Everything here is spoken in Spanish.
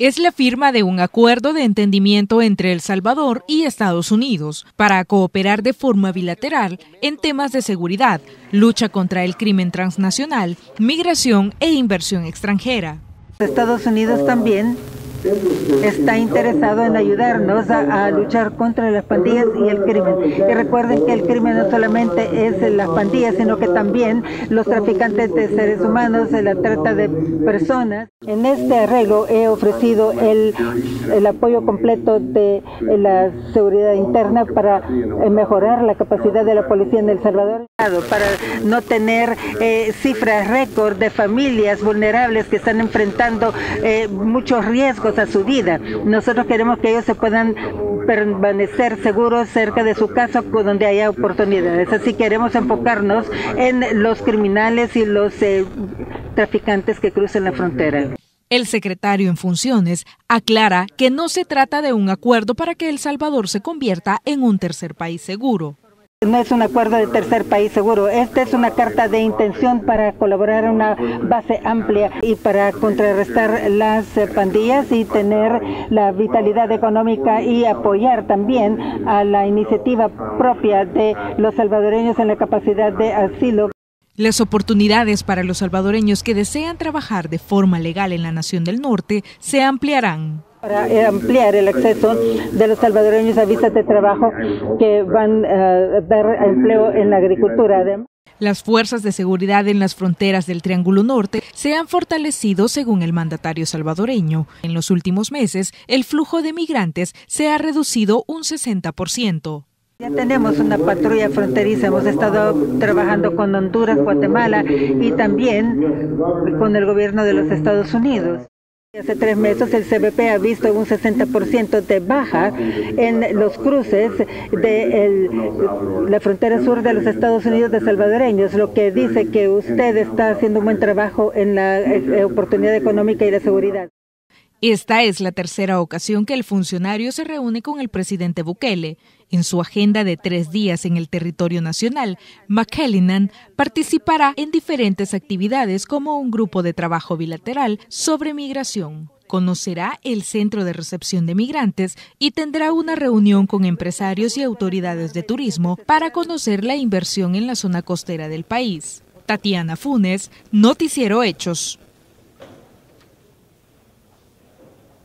Es la firma de un acuerdo de entendimiento entre El Salvador y Estados Unidos para cooperar de forma bilateral en temas de seguridad, lucha contra el crimen transnacional, migración e inversión extranjera. Estados Unidos también está interesado en ayudarnos a luchar contra las pandillas y el crimen. Y recuerden que el crimen no solamente es las pandillas, sino que también los traficantes de seres humanos, la trata de personas. En este arreglo he ofrecido el apoyo completo de la seguridad interna para mejorar la capacidad de la policía en El Salvador, para no tener cifras récord de familias vulnerables que están enfrentando muchos riesgos a su vida. Nosotros queremos que ellos se puedan permanecer seguros cerca de su casa donde haya oportunidades. Así queremos enfocarnos en los criminales y los traficantes que cruzan la frontera. El secretario en funciones aclara que no se trata de un acuerdo para que El Salvador se convierta en un tercer país seguro. No es un acuerdo de tercer país seguro, esta es una carta de intención para colaborar en una base amplia y para contrarrestar las pandillas y tener la vitalidad económica y apoyar también a la iniciativa propia de los salvadoreños en la capacidad de asilo. Las oportunidades para los salvadoreños que desean trabajar de forma legal en la Nación del Norte se ampliarán. Para ampliar el acceso de los salvadoreños a visas de trabajo que van a dar empleo en la agricultura. Las fuerzas de seguridad en las fronteras del Triángulo Norte se han fortalecido, según el mandatario salvadoreño. En los últimos meses, el flujo de migrantes se ha reducido un 60%. Ya tenemos una patrulla fronteriza, hemos estado trabajando con Honduras, Guatemala y también con el gobierno de los Estados Unidos. Hace 3 meses el CBP ha visto un 60% de baja en los cruces de la frontera sur de los Estados Unidos de salvadoreños, lo que dice que usted está haciendo un buen trabajo en la oportunidad económica y la seguridad. Esta es la tercera ocasión que el funcionario se reúne con el presidente Bukele. En su agenda de 3 días en el territorio nacional, McAleenan participará en diferentes actividades como un grupo de trabajo bilateral sobre migración. Conocerá el centro de recepción de migrantes y tendrá una reunión con empresarios y autoridades de turismo para conocer la inversión en la zona costera del país. Tatiana Funes, Noticiero Hechos.